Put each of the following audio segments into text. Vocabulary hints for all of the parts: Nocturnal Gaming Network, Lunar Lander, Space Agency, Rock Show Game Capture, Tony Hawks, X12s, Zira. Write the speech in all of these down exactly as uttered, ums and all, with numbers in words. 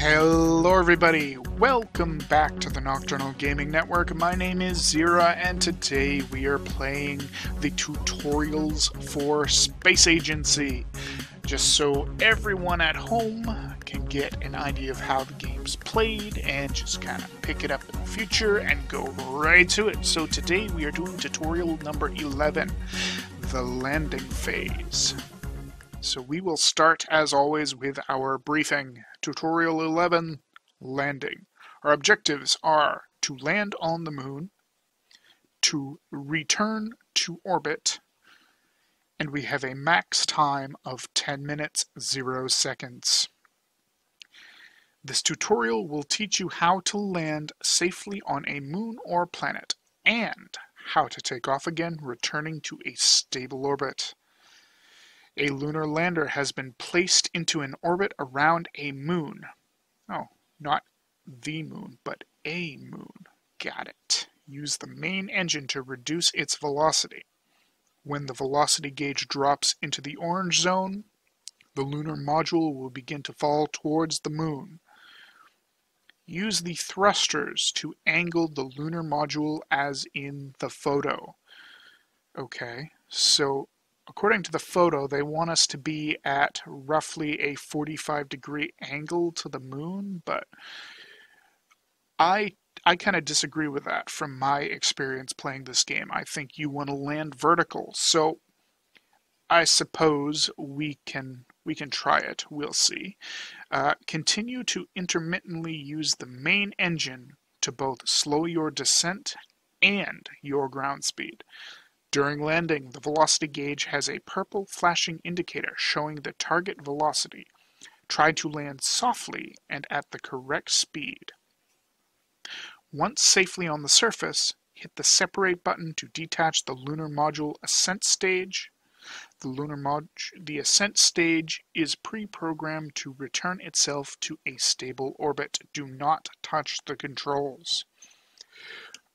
Hello everybody, welcome back to the Nocturnal Gaming Network. My name is Zira and today we are playing the tutorials for Space Agency. Just so everyone at home can get an idea of how the game's played and just kind of pick it up in the future and go right to it. So today we are doing tutorial number eleven, the landing phase. So we will start, as always, with our briefing. Tutorial eleven, landing. Our objectives are to land on the moon, to return to orbit, and we have a max time of ten minutes, zero seconds. This tutorial will teach you how to land safely on a moon or planet, and how to take off again, returning to a stable orbit. A lunar lander has been placed into an orbit around a moon. Oh, not the moon, but a moon. Got it. Use the main engine to reduce its velocity. When the velocity gauge drops into the orange zone, the lunar module will begin to fall towards the moon. Use the thrusters to angle the lunar module as in the photo. Okay, so according to the photo, they want us to be at roughly a forty-five degree angle to the moon, but I I kind of disagree with that from my experience playing this game. I think you want to land vertical, so I suppose we can we can try it. We'll see. Uh, continue to intermittently use the main engine to both slow your descent and your ground speed. During landing, the velocity gauge has a purple flashing indicator showing the target velocity. Try to land softly and at the correct speed. Once safely on the surface, hit the separate button to detach the lunar module ascent stage. The lunar mod- the ascent stage is pre-programmed to return itself to a stable orbit. Do not touch the controls.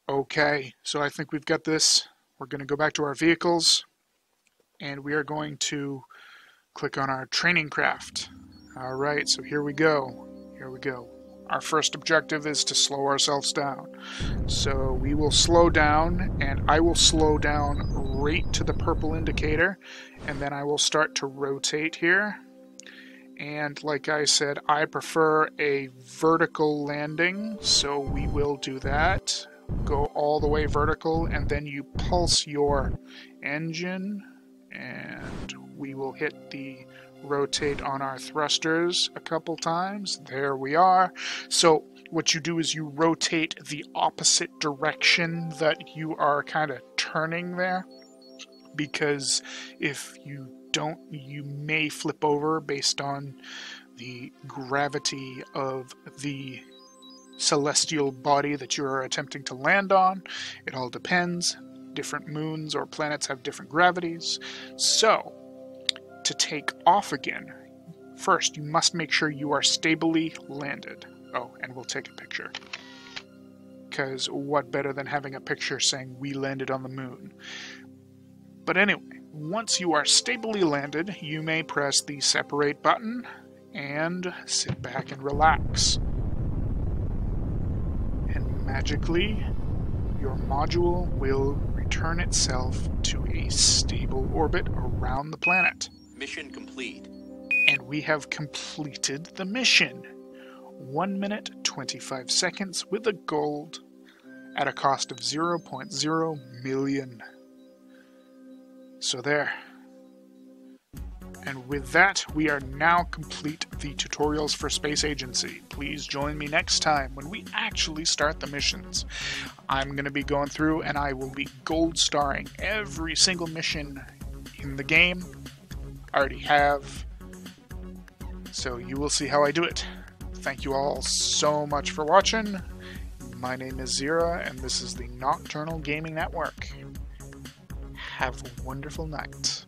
Okay, so I think we've got this. We're going to go back to our vehicles, and we are going to click on our training craft. All right, so here we go. Here we go. Our first objective is to slow ourselves down. So we will slow down, and I will slow down right to the purple indicator, and then I will start to rotate here. And like I said, I prefer a vertical landing, so we will do that. Go all the way vertical, and then you pulse your engine, and we will hit the rotate on our thrusters a couple times. There we are. So what you do is you rotate the opposite direction that you are kind of turning there, because if you don't, you may flip over based on the gravity of the celestial body that you are attempting to land on. It all depends. Different moons or planets have different gravities. So, to take off again, first you must make sure you are stably landed. Oh, and we'll take a picture. Because what better than having a picture saying we landed on the moon? But anyway, once you are stably landed, you may press the separate button and sit back and relax. Magically, your module will return itself to a stable orbit around the planet. Mission complete. And we have completed the mission. one minute, twenty-five seconds with a gold at a cost of zero point zero million. So there. And with that, we are now complete the tutorials for Space Agency. Please join me next time when we actually start the missions. I'm going to be going through and I will be gold starring every single mission in the game. I already have. So you will see how I do it. Thank you all so much for watching. My name is Zira and this is the Nocturnal Gaming Network. Have a wonderful night.